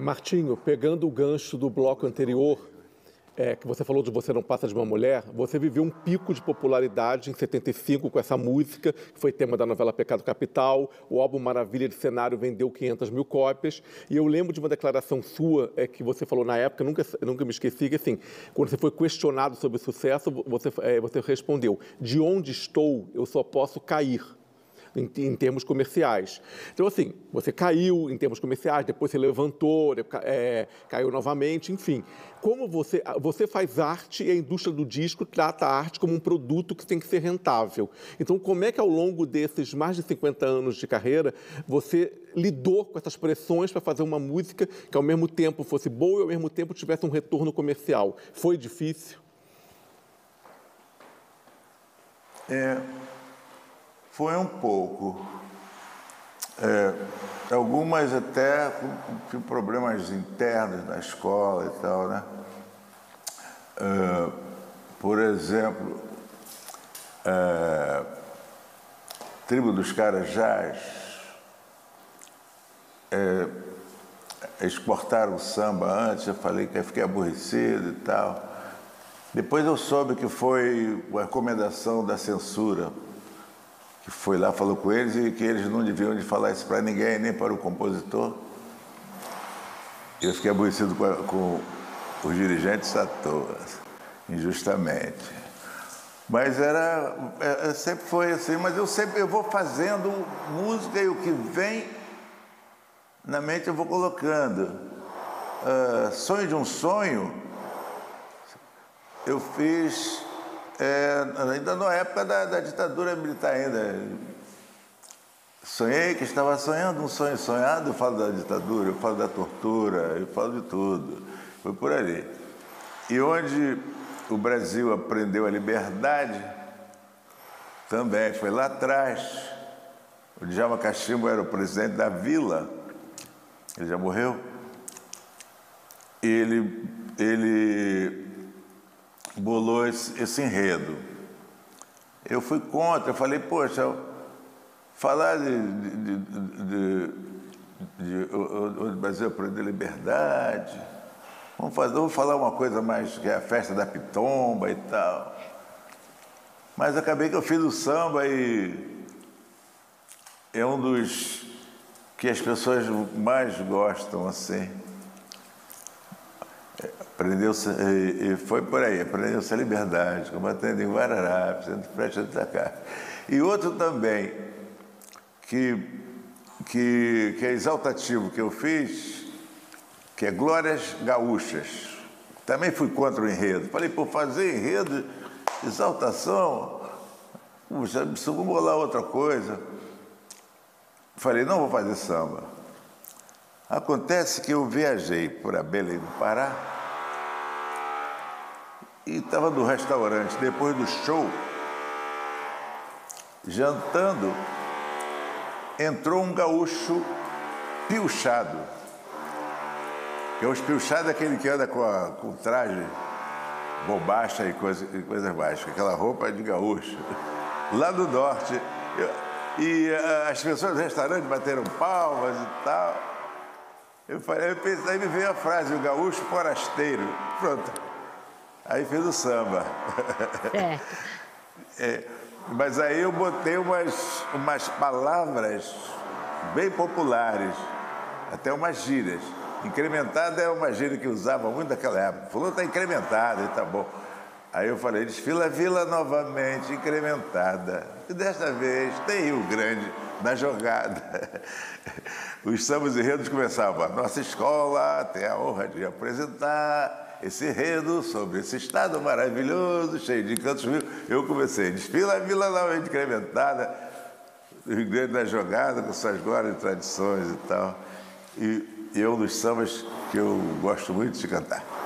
Martinho, pegando o gancho do bloco anterior, que você falou de Você Não Passa de Uma Mulher, você viveu um pico de popularidade em 75 com essa música, que foi tema da novela Pecado Capital, o álbum Maravilha de Cenário vendeu 500 mil cópias, e eu lembro de uma declaração sua que você falou na época, nunca me esqueci, que assim, quando você foi questionado sobre o sucesso, você respondeu, de onde estou, eu só posso cair. Em termos comerciais. Então, assim, você caiu em termos comerciais, depois se levantou, caiu novamente, enfim. Como você faz arte e a indústria do disco trata a arte como um produto que tem que ser rentável. Então, como é que ao longo desses mais de 50 anos de carreira, você lidou com essas pressões para fazer uma música que ao mesmo tempo fosse boa e ao mesmo tempo tivesse um retorno comercial? Foi difícil? Foi um pouco, algumas até com problemas internos na escola e tal, né? Por exemplo, tribo dos Carajás exportaram o samba antes, eu falei que eu fiquei aborrecido e tal. Depois eu soube que foi uma recomendação da censura, que foi lá, falou com eles e que eles não deviam de falar isso para ninguém, nem para o compositor. Eu fiquei aborrecido com os dirigentes à toa, injustamente. Mas sempre foi assim, mas eu vou fazendo música e o que vem na mente eu vou colocando. Sonho de um Sonho, eu fiz... ainda na época da ditadura militar ainda. Sonhei que estava sonhando um sonho sonhado, eu falo da ditadura, eu falo da tortura, eu falo de tudo. Foi por ali. E onde o Brasil aprendeu a liberdade, também foi lá atrás. O Djalma Cachimbo era o presidente da Vila, ele já morreu. E ele bolou esse enredo. Eu fui contra, eu falei, poxa, falar de o Brasil aprender liberdade, vamos falar uma coisa mais, que é a festa da pitomba e tal. Mas acabei que eu fiz o samba e é um dos que as pessoas mais gostam, assim. E foi por aí, aprendeu-se a liberdade, combatendo em Guararapes, sendo prestes a destacar. E outro também, que é exaltativo, que eu fiz, que é Glórias Gaúchas. Também fui contra o enredo. Falei, por fazer enredo, exaltação, já vou bolar outra coisa. Falei, não vou fazer samba. Acontece que eu viajei por Abelha no Pará, e estava no restaurante, depois do show, jantando, entrou um gaúcho pilchado. Que os pilchados é aquele que anda com traje bombacha e coisas baixas, aquela roupa de gaúcho. Lá do norte. As pessoas do restaurante bateram palmas e tal. Eu falei, aí me veio a frase, o gaúcho forasteiro. Pronto. Aí fez o samba. Mas aí eu botei umas palavras bem populares, até umas gírias. Incrementada é uma gíria que usava muito naquela época. Falou, está incrementada, tá bom. Aí eu falei, desfila a vila novamente, incrementada. E desta vez tem Rio Grande na jogada. Os sambas e enredos começavam. Nossa escola tem a honra de apresentar esse enredo sobre esse estado maravilhoso, cheio de cantos mil. Eu comecei, desfila a vila novamente incrementada, o Rio Grande da jogada, com suas glórias e tradições e tal. E é um dos sambas que eu gosto muito de cantar.